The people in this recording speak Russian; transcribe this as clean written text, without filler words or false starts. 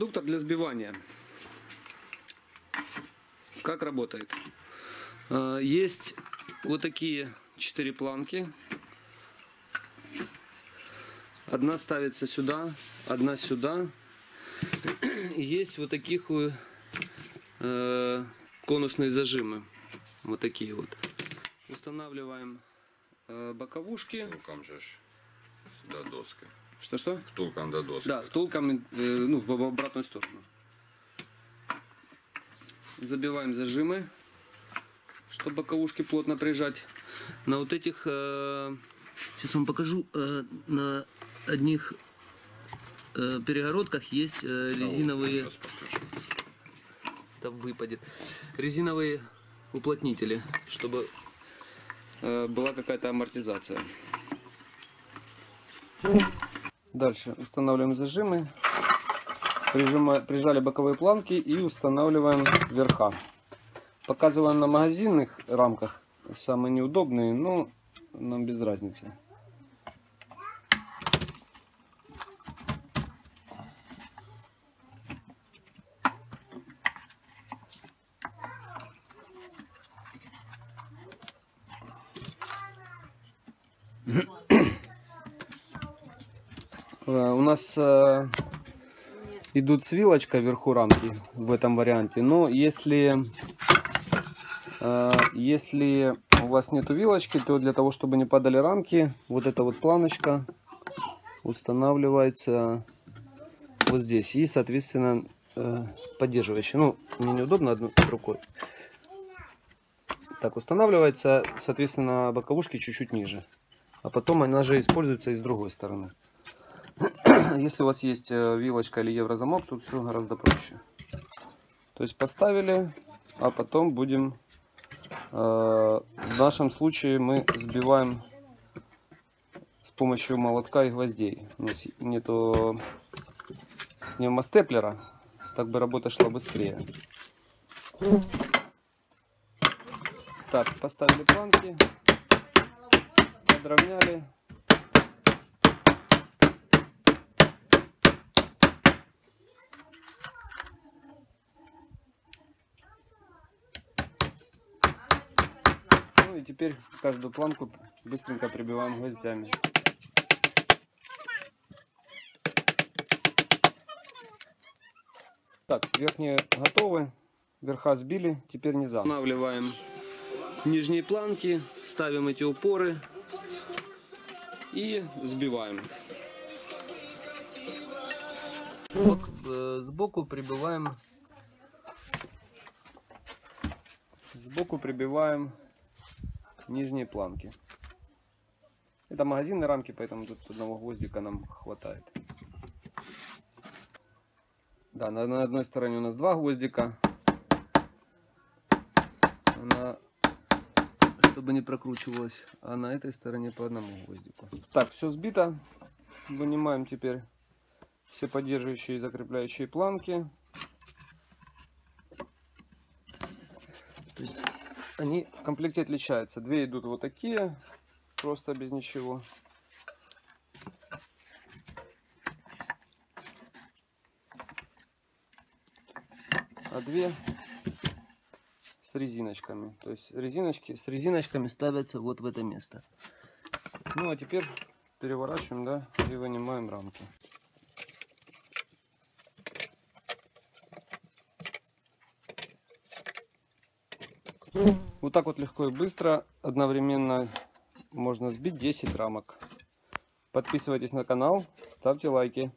редуктор для сбивания. Как работает? Есть вот такие 4 планки. Одна ставится сюда, одна сюда. Есть вот таких конусные зажимы. Вот такие вот. Устанавливаем боковушки. Втулком же сюда доска. Что-что? Втулком до доски. Да, втулком в обратную сторону. Забиваем зажимы, чтобы боковушки плотно прижать. На вот этих, сейчас вам покажу, на одних перегородках есть резиновые, там выпадет, резиновые уплотнители, чтобы была какая-то амортизация. Дальше устанавливаем зажимы, прижали боковые планки и устанавливаем верха. Показываем на магазинных рамках, самые неудобные, но нам без разницы. У нас идут с вилочкой вверху рамки в этом варианте, но если у вас нету вилочки, то для того, чтобы не падали рамки, вот эта вот планочка устанавливается вот здесь и, соответственно, поддерживающая. Ну, мне неудобно одной рукой. Так, устанавливается, соответственно, боковушки чуть-чуть ниже. А потом она же используется и с другой стороны. Если у вас есть вилочка или еврозамок, тут все гораздо проще. То есть поставили, а потом будем... В нашем случае мы сбиваем с помощью молотка и гвоздей. У нас нету пневмостеплера, так бы работа шла быстрее. Так, поставили планки, подровняли. Ну и теперь каждую планку быстренько прибиваем гвоздями. Так, верхние готовы, верха сбили, теперь низа. Устанавливаем нижние планки, ставим эти упоры и сбиваем. Сбоку прибиваем нижние планки. Это магазинные рамки, поэтому тут одного гвоздика нам хватает. Да, на одной стороне у нас 2 гвоздика. Чтобы не прокручивалось, а на этой стороне по одному гвоздику. Так, все сбито. Вынимаем теперь все поддерживающие и закрепляющие планки. То есть они в комплекте отличаются. 2 идут вот такие, просто без ничего. А 2 с резиночками. То есть резиночки с резиночками ставятся вот в это место. Ну а теперь переворачиваем, да, и вынимаем рамки. Вот так вот легко и быстро одновременно можно сбить 10 рамок. Подписывайтесь на канал, ставьте лайки.